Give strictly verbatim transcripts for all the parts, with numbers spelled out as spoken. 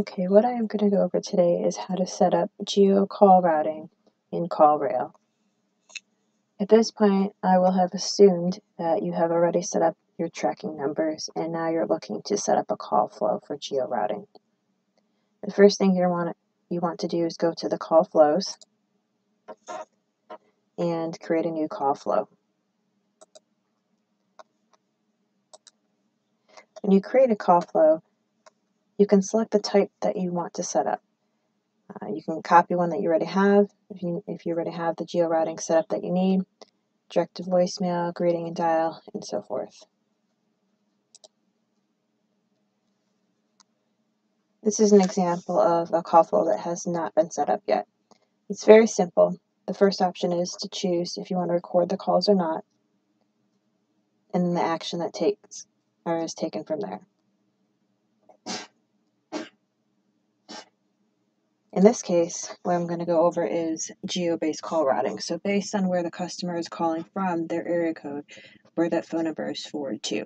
Okay, what I am going to go over today is how to set up geo call routing in CallRail. At this point, I will have assumed that you have already set up your tracking numbers and now you're looking to set up a call flow for geo routing. The first thing you want you want to do is go to the call flows and create a new call flow. When you create a call flow, you can select the type that you want to set up. Uh, you can copy one that you already have, if you, if you already have the geo-routing setup that you need, direct to voicemail, greeting and dial, and so forth. This is an example of a call flow that has not been set up yet. It's very simple. The first option is to choose if you want to record the calls or not, and then the action that takes or is taken from there. In this case, what I'm going to go over is geo-based call routing. So based on where the customer is calling from, their area code, where that phone number is forwarded to.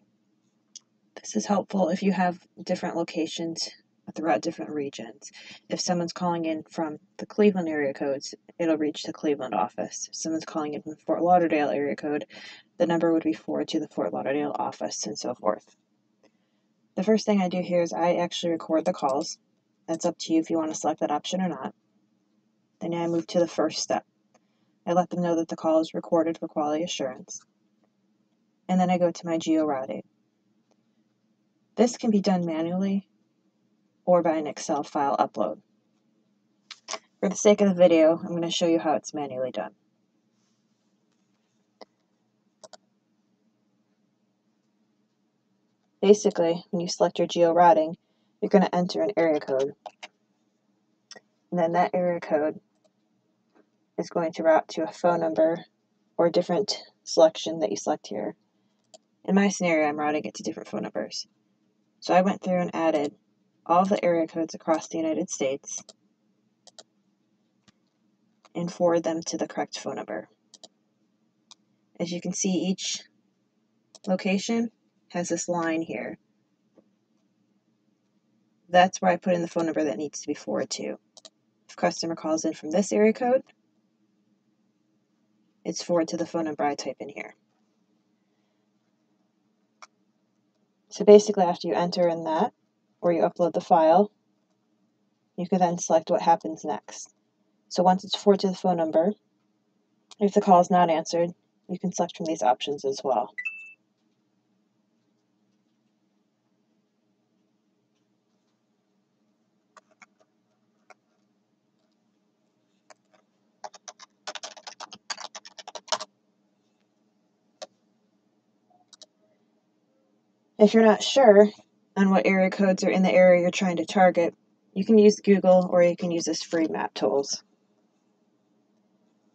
This is helpful if you have different locations throughout different regions. If someone's calling in from the Cleveland area codes, it'll reach the Cleveland office. If someone's calling in from the Fort Lauderdale area code, the number would be forwarded to the Fort Lauderdale office and so forth. The first thing I do here is I actually record the calls. That's up to you if you want to select that option or not. Then I move to the first step. I let them know that the call is recorded for quality assurance. And then I go to my geo routing. This can be done manually or by an Excel file upload. For the sake of the video, I'm going to show you how it's manually done. Basically, when you select your geo routing, you're going to enter an area code, and then that area code is going to route to a phone number or a different selection that you select here. In my scenario, I'm routing it to different phone numbers. So I went through and added all of the area codes across the United States and forward them to the correct phone number. As you can see, each location has this line here. That's where I put in the phone number that needs to be forwarded to. If customer calls in from this area code, it's forwarded to the phone number I type in here. So basically, after you enter in that, or you upload the file, you can then select what happens next. So once it's forwarded to the phone number, if the call is not answered, you can select from these options as well. If you're not sure on what area codes are in the area you're trying to target, you can use Google or you can use this free map tools.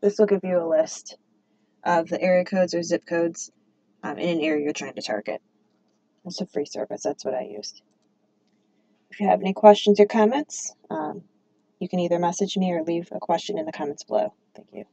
This will give you a list of the area codes or zip codes um, in an area you're trying to target. It's a free service, that's what I used. If you have any questions or comments, um, you can either message me or leave a question in the comments below. Thank you.